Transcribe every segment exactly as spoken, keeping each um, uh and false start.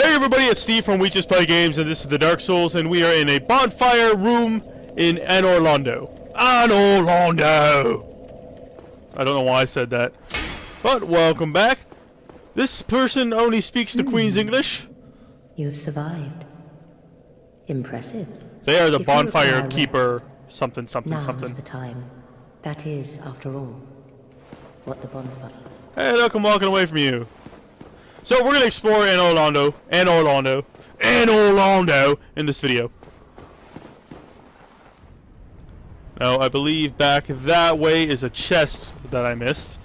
Hey everybody, it's Steve from We Just Play Games, and this is The Dark Souls, and we are in a bonfire room in Anor Londo. Anor Londo! I don't know why I said that. But welcome back. This person only speaks the mm. Queen's English. You've survived. Impressive. They are the if bonfire keeper rest, something something now something. Now's the time. That is, after all, what the bonfire... Hey, look, I'm walking away from you. So we're gonna explore Anor Londo, Anor Londo, Anor Londo in this video. Now I believe back that way is a chest that I missed.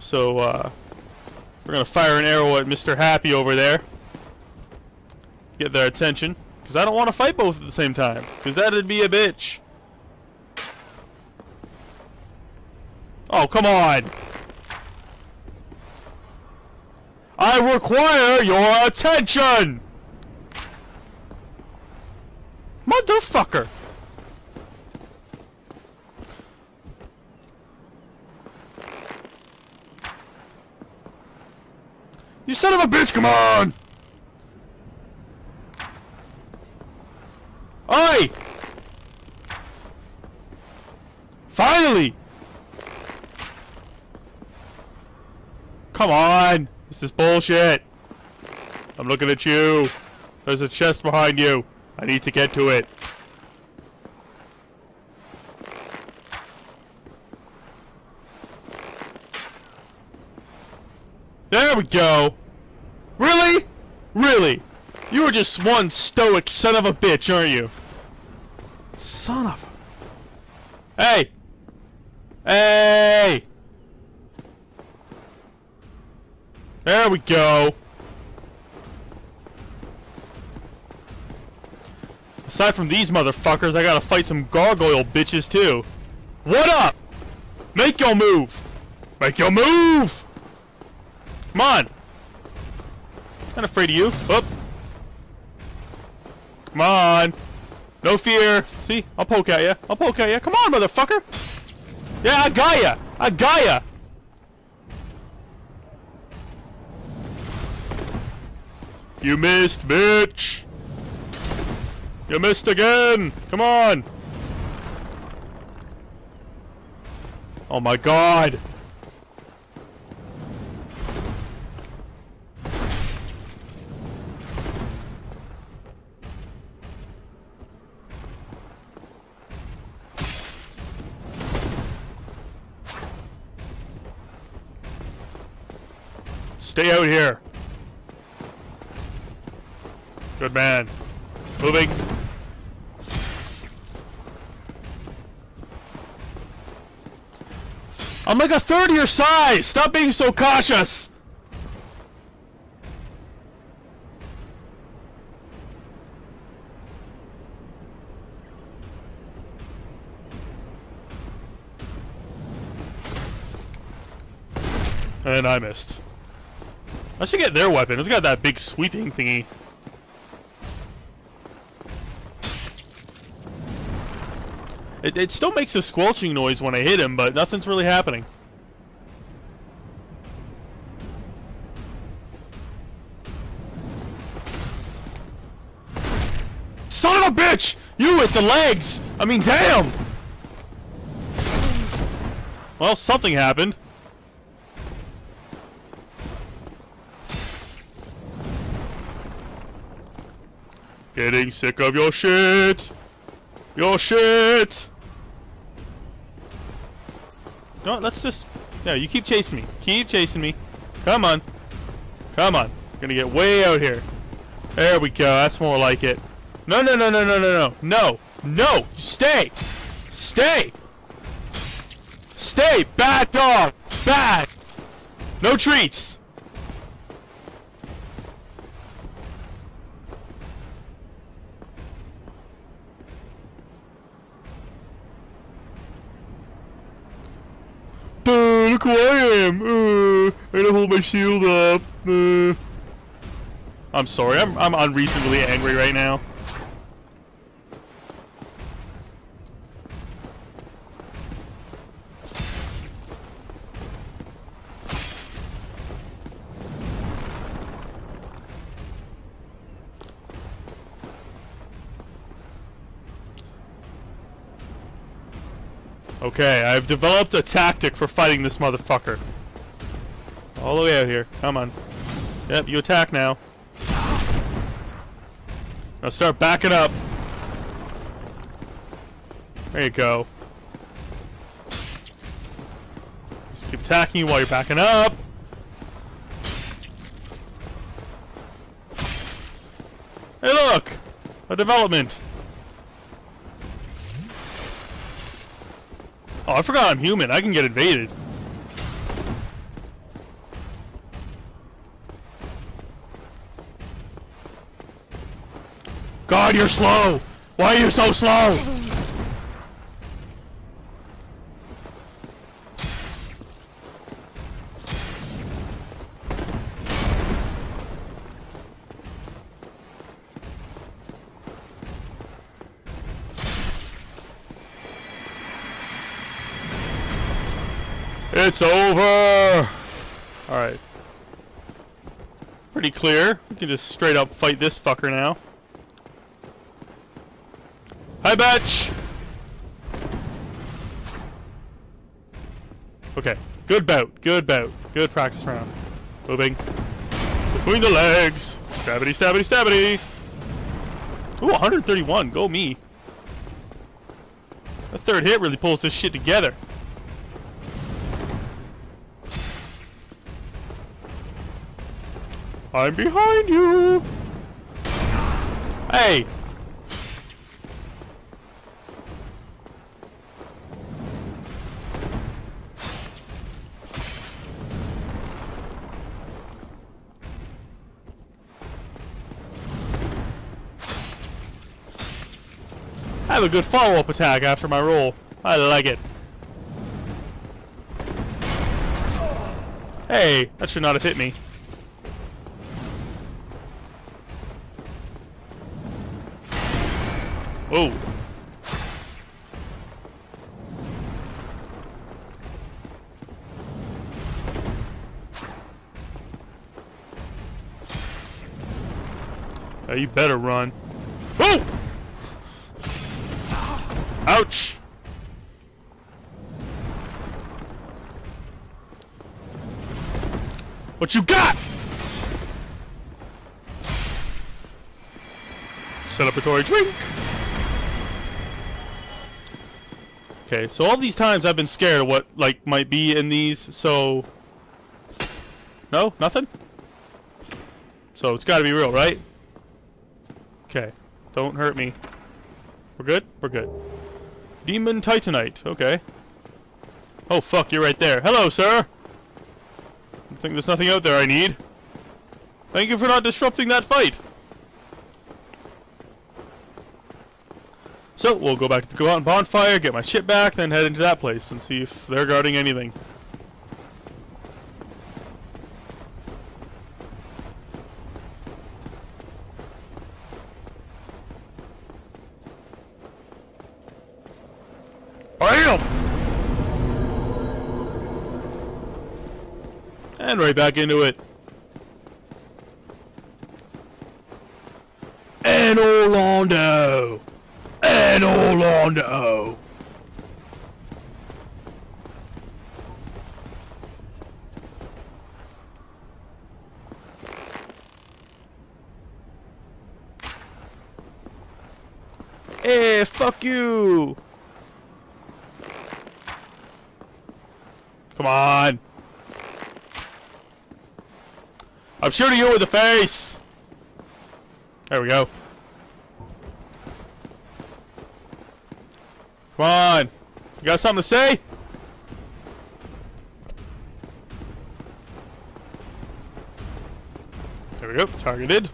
So uh, we're gonna fire an arrow at Mister Happy over there. Get their attention, because I don't want to fight both at the same time, because that'd be a bitch. Oh, come on! I require your attention! Motherfucker! You son of a bitch, come on! Oi! Finally! Come on! This is bullshit. I'm looking at you. There's a chest behind you. I need to get to it. There we go. Really? Really? You were just one stoic son of a bitch, aren't you? Son of a... Hey! Hey! There we go. Aside from these motherfuckers, I gotta fight some gargoyle bitches too. What up? Make your move. Make your move. Come on. Not afraid of you. Up. Come on. No fear. See, I'll poke at ya. I'll poke at ya. Come on, motherfucker. Yeah, I got ya. I got ya. You missed, bitch! You missed again! Come on! Oh my god! Stay out here! Good man. Moving. I'm like a third of your size! Stop being so cautious! And I missed. I should get their weapon. It's got that big sweeping thingy. It, it still makes a squelching noise when I hit him, but nothing's really happening. Son of a bitch! You with the legs! I mean, damn! Well, something happened. Getting sick of your shit! Your shit! No, let's just... No, you keep chasing me. Keep chasing me. Come on. Come on. I'm gonna get way out here. There we go. That's more like it. No, no, no, no, no, no, no. No. No. Stay. Stay. Stay. Bad dog. Bad. No treats. Look who I am! Uh, I gotta hold my shield up. Uh. I'm sorry, I'm I'm unreasonably angry right now. Okay, I've developed a tactic for fighting this motherfucker. All the way out here. Come on. Yep, you attack now. Now start backing up. There you go. Just keep attacking you while you're backing up. Hey look! A development. Oh, I forgot I'm human. I can get invaded. God, you're slow! Why are you so slow? It's over! Alright. Pretty clear. We can just straight up fight this fucker now. Hi, bitch! Okay. Good bout. Good bout. Good practice round. Moving. Between the legs! Stabbity, stabbity, stabbity! Ooh, one hundred thirty-one. Go me. That third hit really pulls this shit together. I'm behind you! Hey! I have a good follow-up attack after my roll. I like it. Hey! That should not have hit me. Oh. Oh, you better run. Oh! Ouch! What you got? Celebratory drink! Okay, so all these times I've been scared of what, like, might be in these, so... No? Nothing? So it's gotta be real, right? Okay. Don't hurt me. We're good? We're good. Demon Titanite. Okay. Oh, fuck, you're right there. Hello, sir! I think there's nothing out there I need. Thank you for not disrupting that fight! So, we'll go back to the go out and bonfire, get my shit back, then head into that place and see if they're guarding anything. BAM! And right back into it. Anor Londo! Anor Londo. Hey, fuck you! Come on! I'm shooting you in the face. There we go. Come on! You got something to say? There we go. Targeted.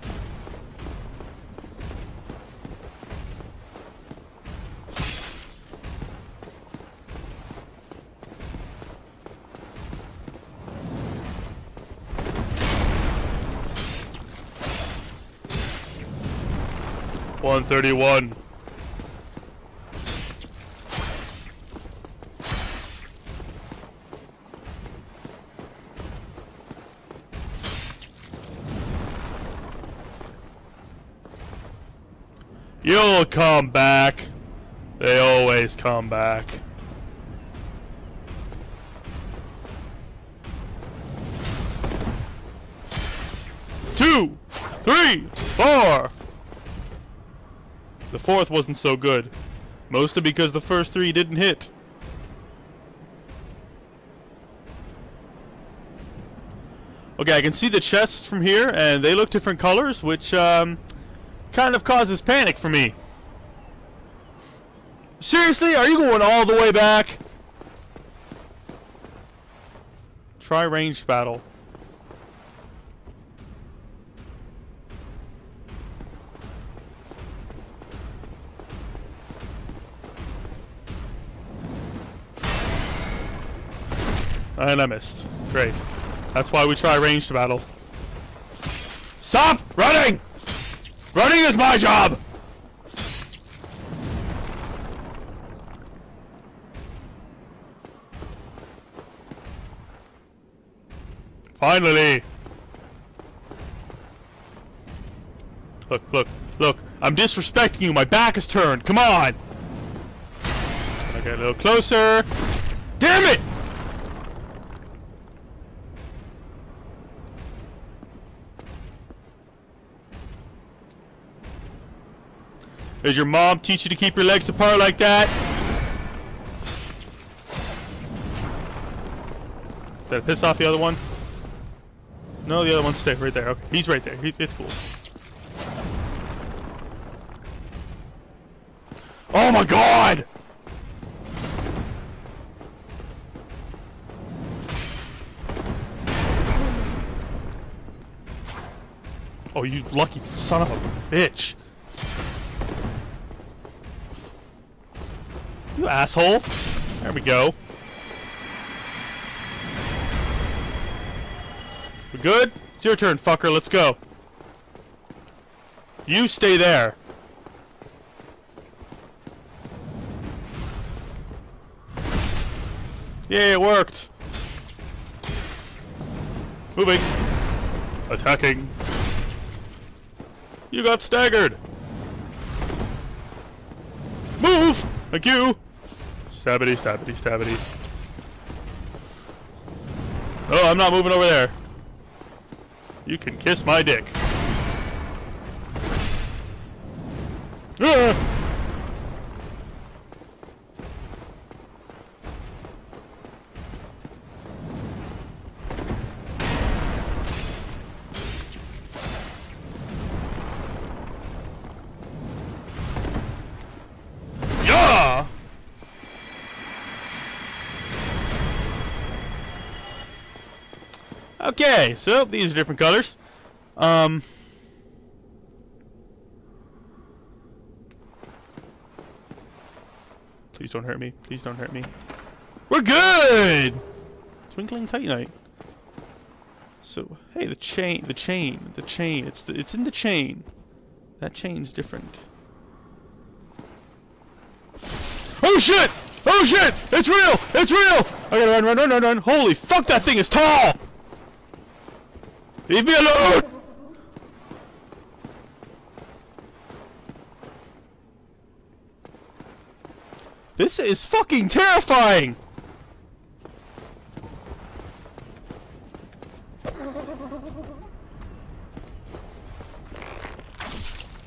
one thirty-one. You'll come back. They always come back. three, four. The fourth wasn't so good. Mostly because the first three didn't hit. Okay, I can see the chests from here, and they look different colors, which um, kind of causes panic for me. Seriously? Are you going all the way back? Try ranged battle. And I missed. Great. That's why we try ranged battle. Stop running! Running is my job! Finally! Look, look, look. I'm disrespecting you. My back is turned. Come on! I get a little closer. Damn it! Did your mom teach you to keep your legs apart like that? Did I piss off the other one? No, the other one's stayed right there. Okay, he's right there. He, it's cool. Oh my god! Oh, you lucky son of a bitch. You asshole. There we go. We good? It's your turn, fucker. Let's go. You stay there. Yeah, it worked. Moving. Attacking. You got staggered. Move! Thank you! Stabbity, stabbity, stabbity. Oh, I'm not moving over there. You can kiss my dick. Ah! Okay, so these are different colors. Um, please don't hurt me. Please don't hurt me. We're good. Twinkling Titanite. So hey, the chain, the chain, the chain. It's the, it's in the chain. That chain's different. Oh shit! Oh shit! It's real! It's real! I gotta run, run, run, run, run! Holy fuck! That thing is tall. Leave me alone! This is fucking terrifying!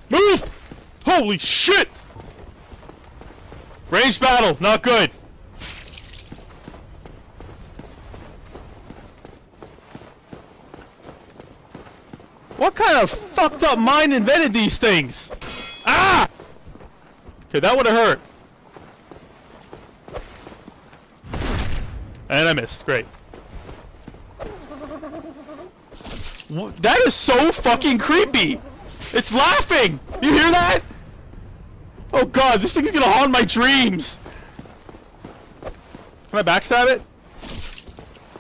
Move! Holy shit! Ranged battle, not good. What kind of fucked up mind invented these things? Ah! Okay, that would have hurt. And I missed. Great. What? That is so fucking creepy! It's laughing! You hear that? Oh god, this thing is gonna haunt my dreams! Can I backstab it?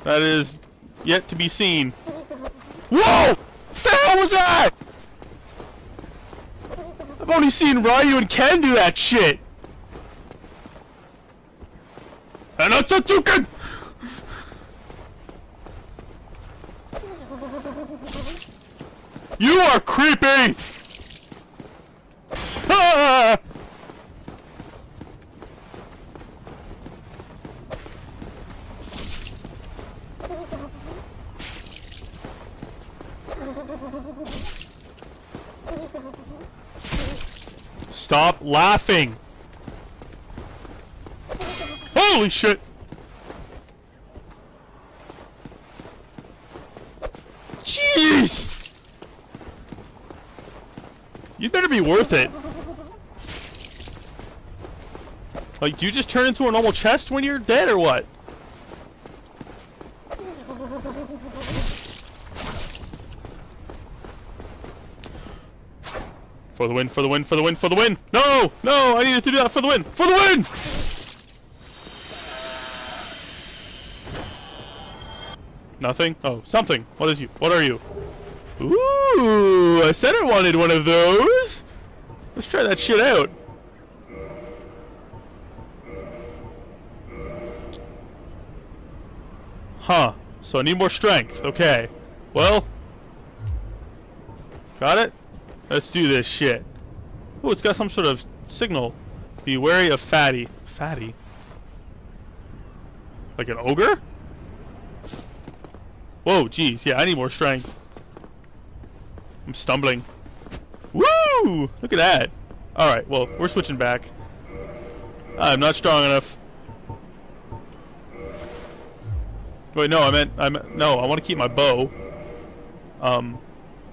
That is yet to be seen. Whoa! What was that? I've only seen Ryu and Ken do that shit. And that's a Tuken! You are creepy! Ah! Stop laughing! Holy shit! Jeez! You better be worth it. Like, do you just turn into a normal chest when you're dead or what? For the win, for the win, for the win, for the win! No! No! I needed to do that for the win! For the win! Nothing? Oh, something! What is you? What are you? Ooh! I said I wanted one of those! Let's try that shit out! Huh. So I need more strength. Okay. Well. Got it? Let's do this shit. Oh, it's got some sort of signal. Be wary of Fatty. Fatty? Like an ogre? Whoa, jeez. Yeah, I need more strength. I'm stumbling. Woo! Look at that. Alright, well, we're switching back. I'm not strong enough. Wait, no, I meant... I meant no, I want to keep my bow. Um,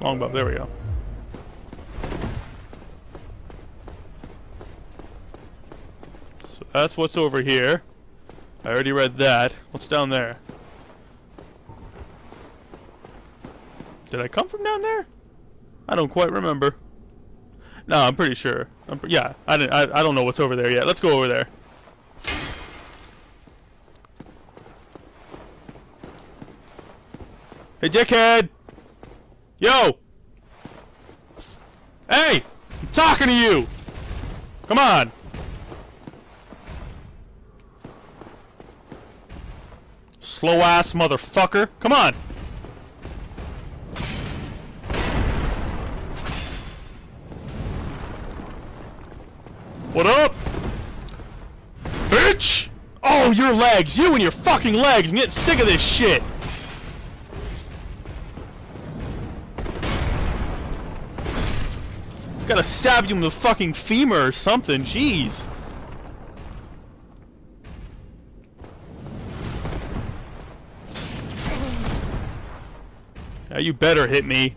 long bow. There we go. That's what's over here. I already read that. What's down there? Did I come from down there? I don't quite remember. No, I'm pretty sure. I'm pre yeah, I, didn't, I, I don't know what's over there yet. Let's go over there. Hey, dickhead! Yo! Hey! I'm talking to you! Come on! Slow ass motherfucker. Come on. What up? Bitch! Oh, your legs. You and your fucking legs. I'm getting sick of this shit. Gotta stab you in the fucking femur or something. Jeez. Now you better hit me.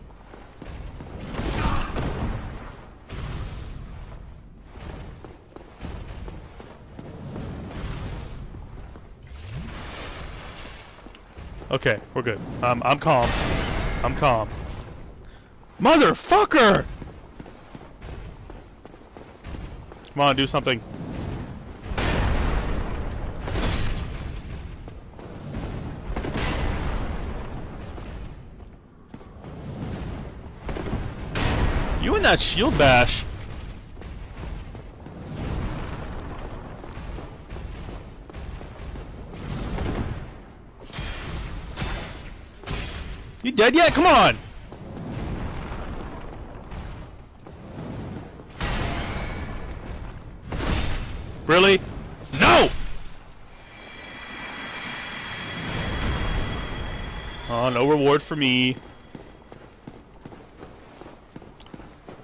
Okay, we're good. Um, I'm calm. I'm calm. Motherfucker! Come on, do something. You and that shield bash. You dead yet? Come on. Really? No. Oh, no reward for me. I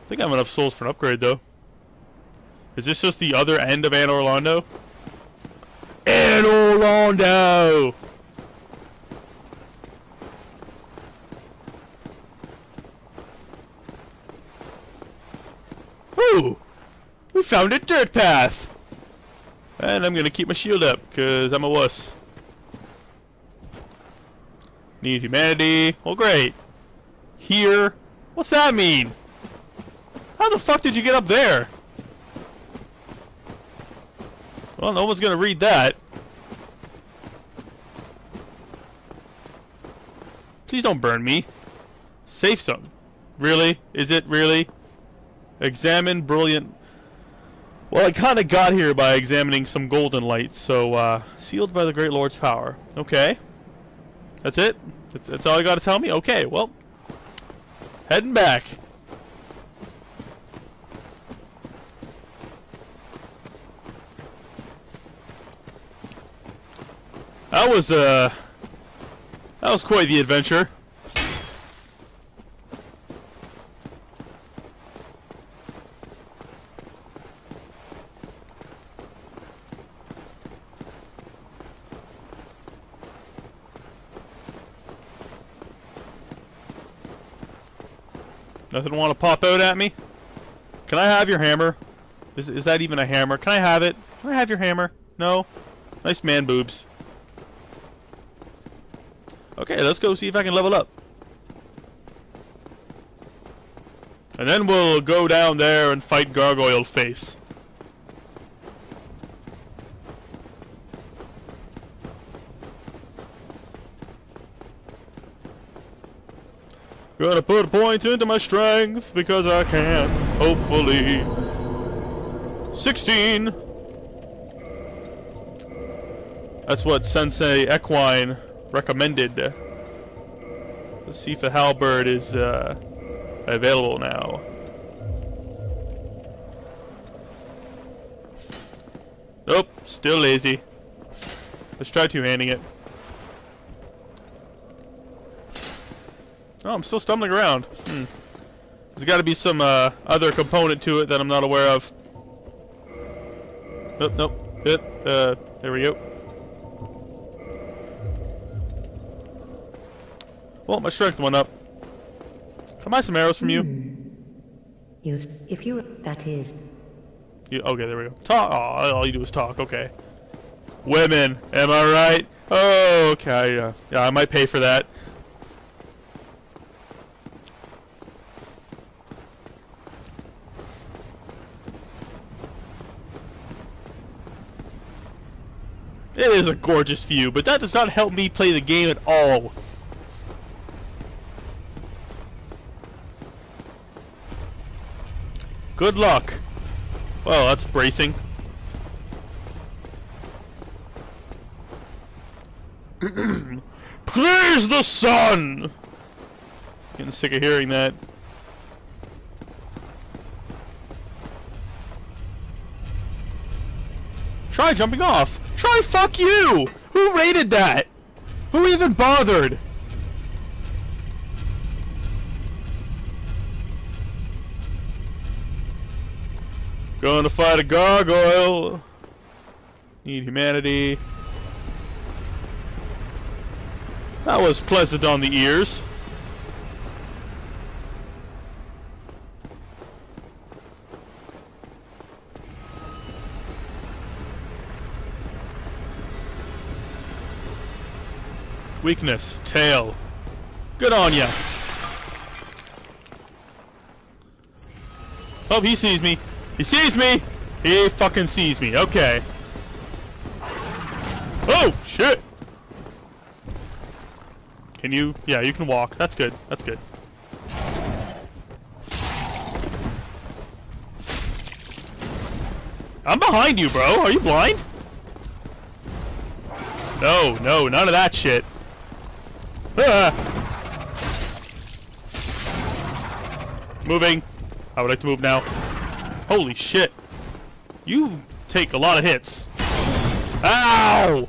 think I have enough souls for an upgrade, though. Is this just the other end of Anor Londo? Anor Londo! Woo! We found a dirt path! And I'm gonna keep my shield up, because I'm a wuss. Need humanity. Well, great. Here. What's that mean? How the fuck did you get up there? Well, no one's gonna read that. Please don't burn me. Safe zone. Really? Is it really? Examine brilliant. Well, I kinda got here by examining some golden lights, so, uh, sealed by the Great Lord's power. Okay. That's it? That's, that's all you gotta tell me? Okay, well. Heading back. That was, uh, that was quite the adventure. Nothing want to pop out at me? Can I have your hammer? Is, is that even a hammer? Can I have it? Can I have your hammer? No? Nice man boobs. Okay, let's go see if I can level up. And then we'll go down there and fight Gargoyle Face. Gonna put points into my strength because I can, hopefully. sixteen! That's what Sensei Equine recommended. Let's see if the halberd is uh, available now. Nope, still lazy. Let's try two-handing it. Oh, I'm still stumbling around. Hmm. There's got to be some uh, other component to it that I'm not aware of. Nope, nope. Yep, uh, there we go. Well, my strength went up. Can I buy some arrows from you? You, if you, that is. You, okay, there we go. Talk. Oh, all you do is talk. Okay. Women, am I right? Oh, okay. Yeah, yeah, I might pay for that. It is a gorgeous view, but that does not help me play the game at all. Good luck. Well, that's bracing. Please the sun! Getting sick of hearing that. Try jumping off. Try fuck you! Who rated that? Who even bothered? Going to fight a gargoyle. Need humanity. That was pleasant on the ears. Weakness, tail. Good on ya. Oh, he sees me. He sees me. He fucking sees me. Okay. Oh shit. Can you? Yeah, you can walk. That's good. That's good. I'm behind you, bro. Are you blind? No, no, none of that shit. Ah. Moving. I would like to move now. Holy shit. You take a lot of hits. Ow!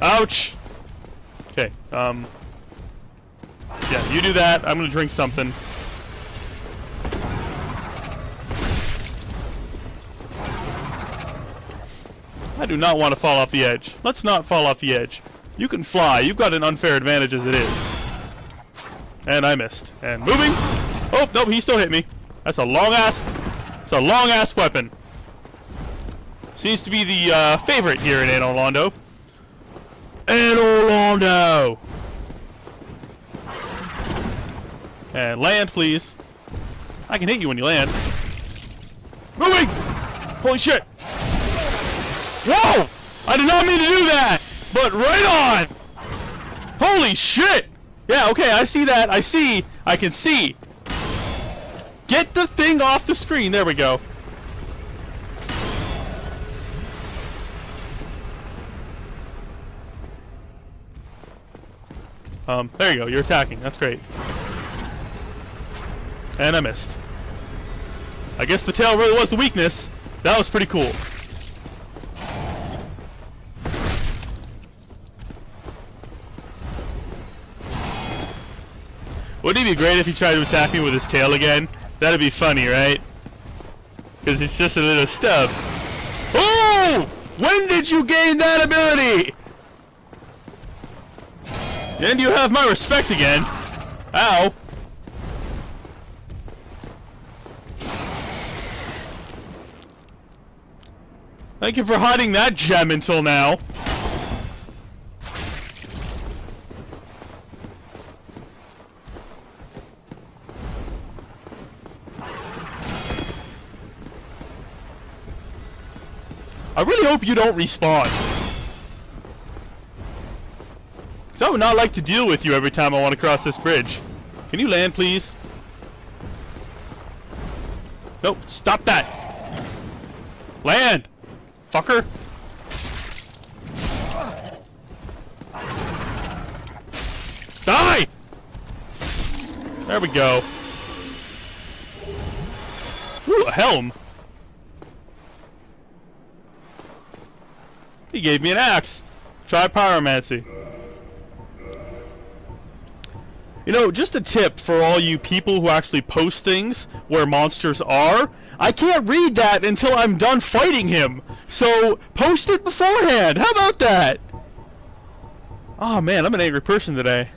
Ouch! Okay, um... yeah, you do that. I'm gonna drink something. I do not want to fall off the edge. Let's not fall off the edge. You can fly. You've got an unfair advantage as it is. And I missed. And moving. Oh, no, he still hit me. That's a long ass. It's a long ass weapon. Seems to be the uh, favorite here in Anor Londo. Anor Londo. And land, please. I can hit you when you land. Moving. Holy shit. Whoa! I did not mean to do that! But right on! Holy shit! Yeah, okay, I see that. I see. I can see. Get the thing off the screen. There we go. Um, there you go. You're attacking. That's great. And I missed. I guess the tail really was the weakness. That was pretty cool. Wouldn't it be great if he tried to attack me with his tail again? That'd be funny, right? Because it's just a little stub. Oh! When did you gain that ability? And you have my respect again. Ow. Thank you for hiding that gem until now. I really hope you don't respawn. Because I would not like to deal with you every time I want to cross this bridge. Can you land, please? Nope, stop that. Land! Fucker! Die! There we go. Ooh, a helm! He gave me an axe! Try pyromancy. You know, just a tip for all you people who actually post things where monsters are, I can't read that until I'm done fighting him! So, post it beforehand! How about that? Oh man, I'm an angry person today.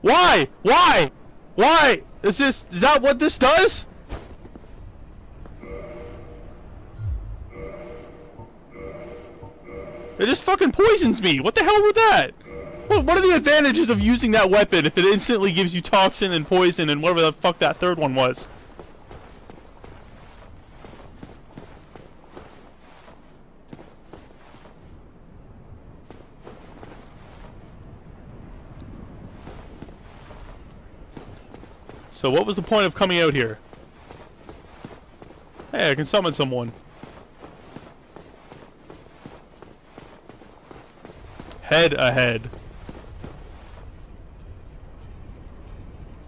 Why? Why? Why? Is this- is that what this does? It just fucking poisons me! What the hell with that? What, what are the advantages of using that weapon if it instantly gives you toxin and poison and whatever the fuck that third one was? So what was the point of coming out here? Hey, I can summon someone. Head ahead.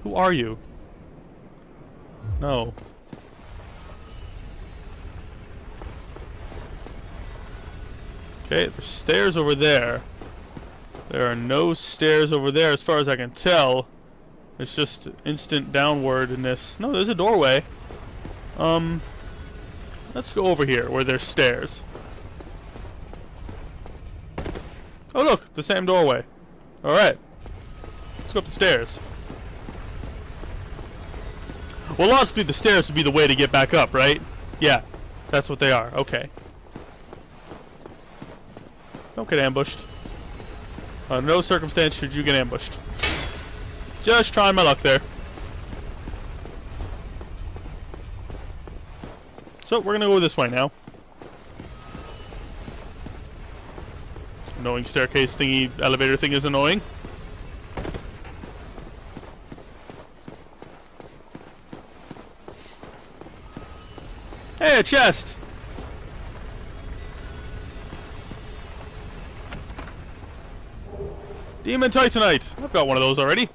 Who are you? No. Okay, there's stairs over there. There are no stairs over there as far as I can tell. It's just instant downward in this. No, there's a doorway. Um, let's go over here where there's stairs. Oh look, the same doorway. Alright. Let's go up the stairs. Well, logically the stairs would be the way to get back up, right? Yeah, that's what they are. Okay. Don't get ambushed. Under no circumstance should you get ambushed. Just trying my luck there. So, we're gonna go this way now. Annoying staircase thingy, elevator thing is annoying. Hey, a chest! Demon Titanite! I've got one of those already.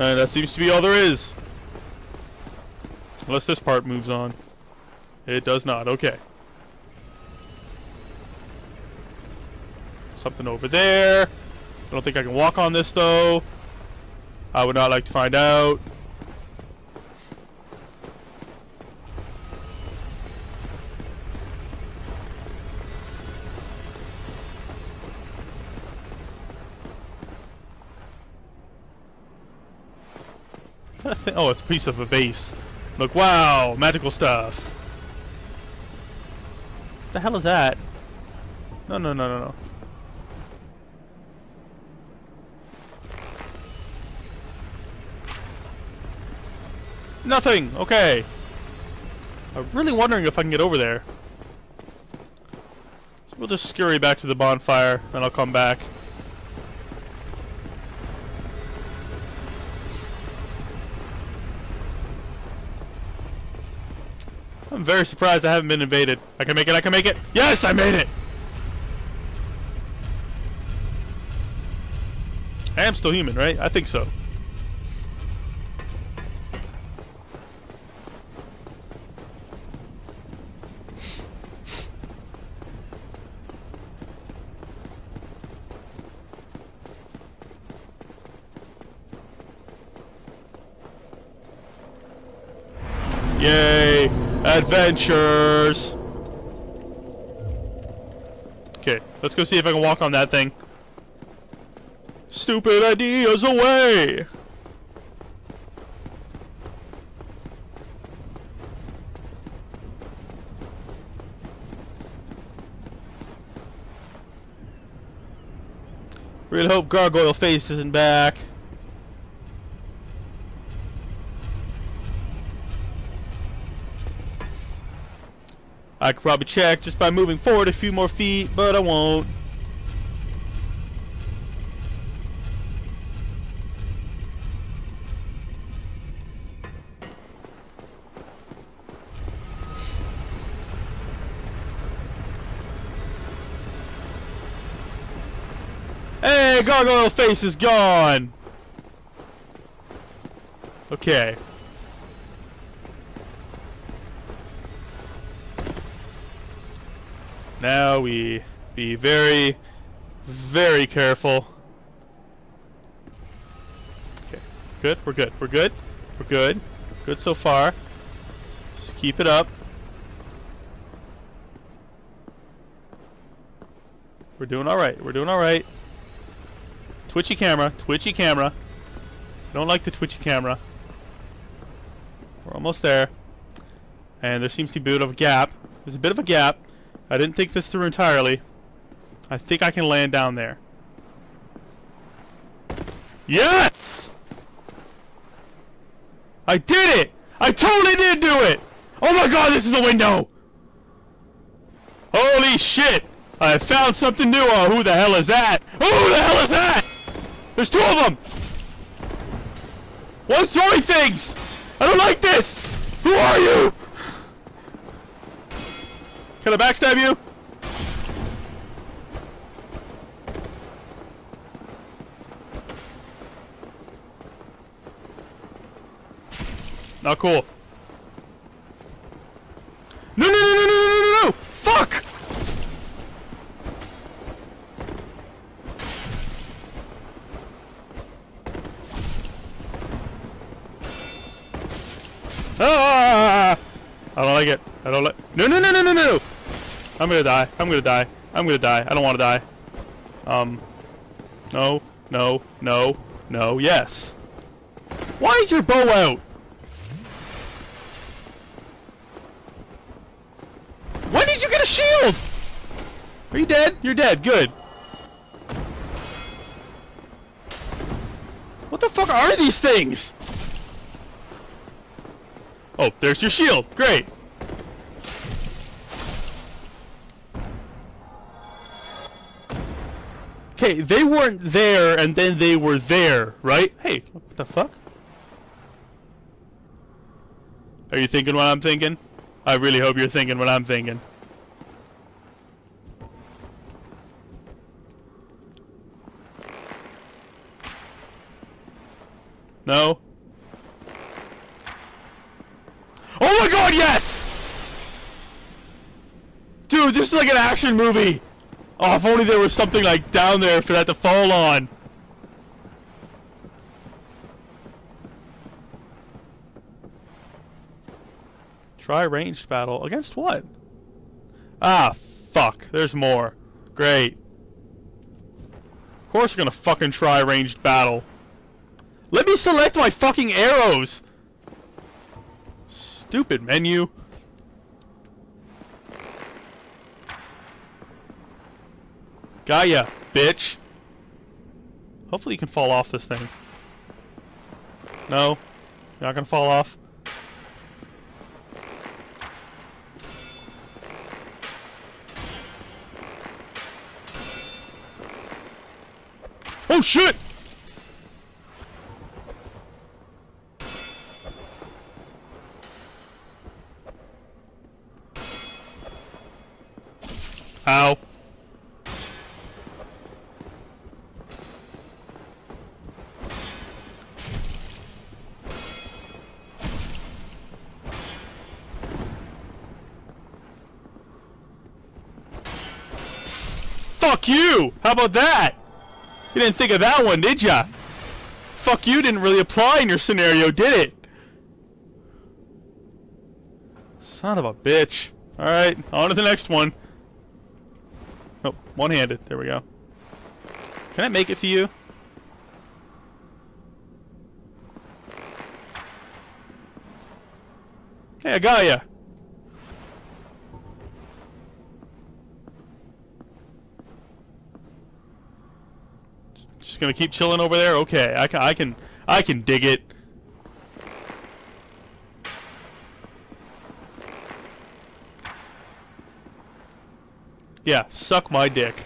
And that seems to be all there is. Unless this part moves on. It does not. Okay. Something over there. I don't think I can walk on this, though. I would not like to find out. Oh, it's a piece of a vase. Look, wow, magical stuff. What the hell is that? No, no, no, no, no. Nothing, okay. I'm really wondering if I can get over there. So we'll just scurry back to the bonfire, and I'll come back. I'm very surprised I haven't been invaded. I can make it, I can make it. Yes, I made it! I am still human, right? I think so. Yay! Adventures! Okay, let's go see if I can walk on that thing. Stupid ideas away! Really hope Gargoyle face isn't back. I could probably check just by moving forward a few more feet, but I won't. Hey, Gargoyle face is gone! Okay. Now we be very, very careful. Okay, good, we're good, we're good, we're good, good so far. Just keep it up. We're doing alright, we're doing alright. Twitchy camera, twitchy camera. Don't like the twitchy camera. We're almost there. And there seems to be a bit of a gap. There's a bit of a gap. I didn't think this through entirely. I think I can land down there. Yes! I did it! I totally did do it! Oh my god, this is a window! Holy shit! I found something new! Oh, who the hell is that? Who the hell is that? There's two of them! One's throwing things! I don't like this! Who are you? Can I backstab you? Not cool. No, no, no, no, no, no, no, no! Fuck! Ah! I don't like it. I don't like. No, no, no, no, no, no! I'm gonna die. I'm gonna die. I'm gonna die. I don't want to die. Um. No. No. No. No. Yes. Why is your bow out? When did you get a shield? Are you dead? You're dead. Good. What the fuck are these things? Oh, there's your shield. Great. Okay, they weren't there, and then they were there, right? Hey, what the fuck? Are you thinking what I'm thinking? I really hope you're thinking what I'm thinking. No? Oh my god, yes! Dude, this is like an action movie! Oh, if only there was something like down there for that to fall on. Try ranged battle. Against what? Ah, fuck. There's more. Great. Of course we're gonna fucking try ranged battle. Let me select my fucking arrows! Stupid menu. Got ya, bitch. Hopefully you can fall off this thing. No. You're not gonna fall off. Oh shit! Ow. Fuck you! How about that? You didn't think of that one, did ya? Fuck you didn't really apply in your scenario, did it? Son of a bitch. Alright, on to the next one. Oh, one-handed. There we go. Can I make it to you? Hey, I got ya. Just gonna keep chilling over there? Okay, I can, I can, I can dig it. Yeah, suck my dick.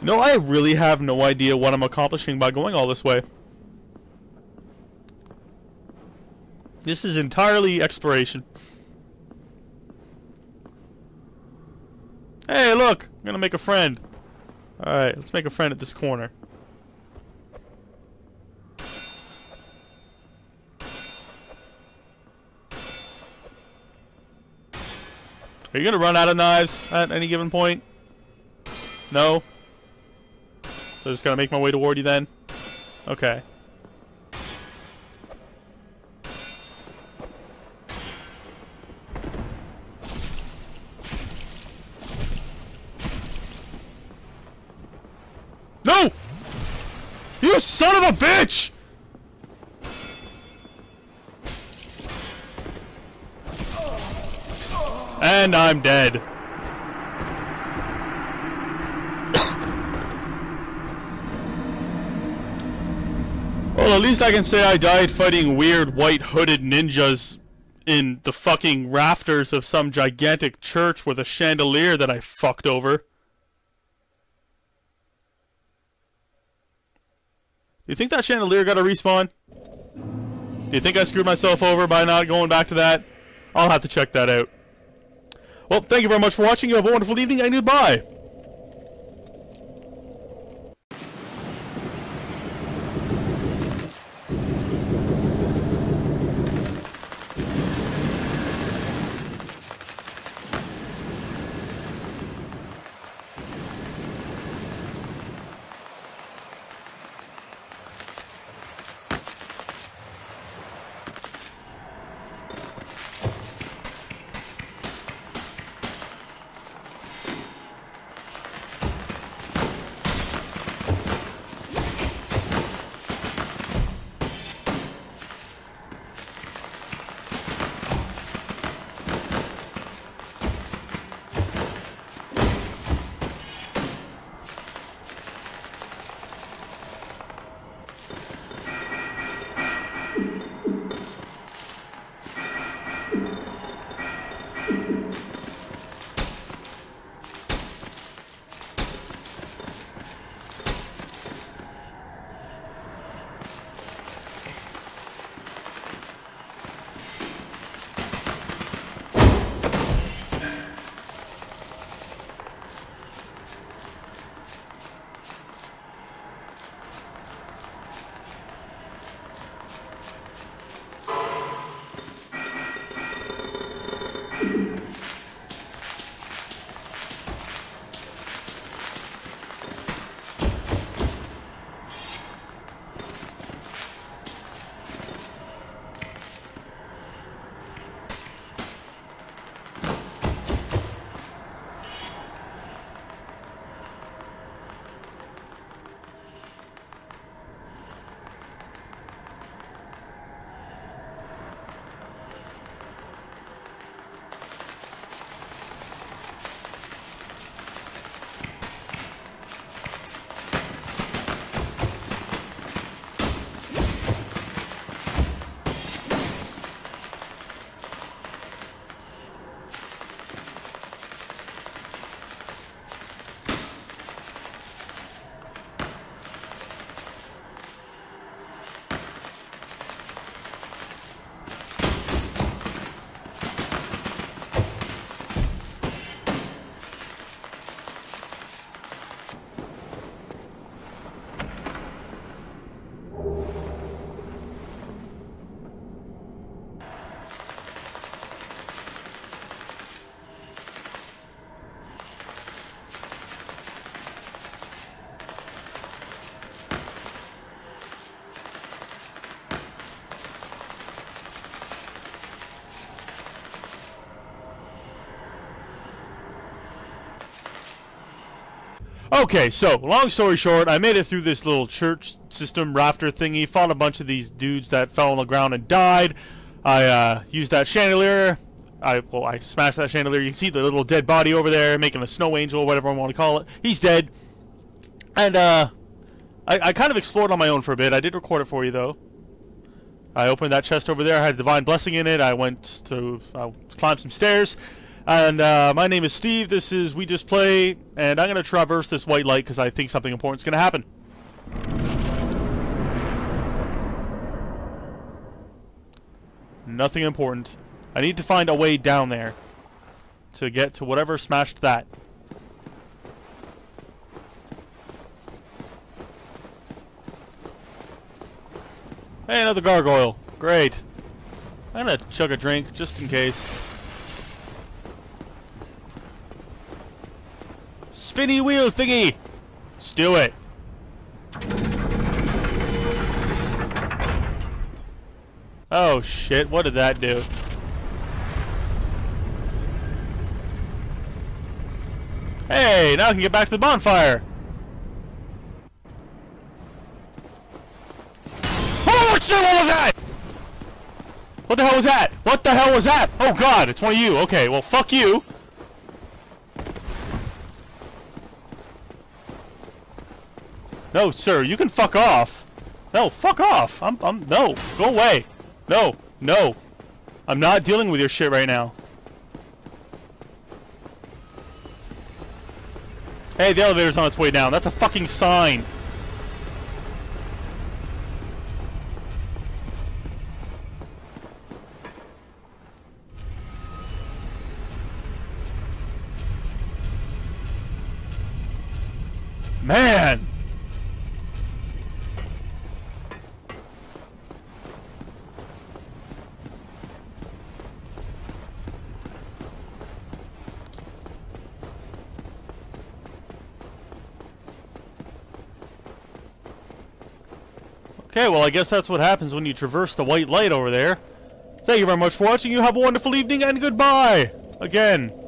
No, I really have no idea what I'm accomplishing by going all this way. This is entirely exploration. Hey, look! I'm gonna make a friend. Alright, let's make a friend at this corner. Are you gonna run out of knives at any given point? No? So I'm just gonna make my way toward you then? Okay. No! You son of a bitch! And I'm dead. Well, at least I can say I died fighting weird white hooded ninjas in the fucking rafters of some gigantic church with a chandelier that I fucked over. Do you think that chandelier got a respawn? Do you think I screwed myself over by not going back to that? I'll have to check that out. Well, thank you very much for watching. You have a wonderful evening, and goodbye. Okay, so, long story short, I made it through this little church system rafter thingy, fought a bunch of these dudes that fell on the ground and died. I uh, used that chandelier. I, well, I smashed that chandelier. You can see the little dead body over there, making a snow angel, whatever I want to call it. He's dead. And uh, I, I kind of explored on my own for a bit. I did record it for you, though. I opened that chest over there. I had a divine blessing in it. I went to I climbed some stairs. And uh, my name is Steve, this is We Just Play, and I'm going to traverse this white light because I think something important is going to happen. Nothing important. I need to find a way down there to get to whatever smashed that. Hey, another gargoyle. Great. I'm going to chug a drink just in case. Spinny wheel thingy! Let's do it. Oh shit, what did that do? Hey, now I can get back to the bonfire! Oh shit, what was that? What the hell was that? What the hell was that? Oh god, it's one of you. Okay, well fuck you. No, sir, you can fuck off. No, fuck off. I'm, I'm, no, go away. No, no. I'm not dealing with your shit right now. Hey, the elevator's on its way down. That's a fucking sign. Man! Okay, well, I guess that's what happens when you traverse the white light over there. Thank you very much for watching. You have a wonderful evening, and goodbye! Again.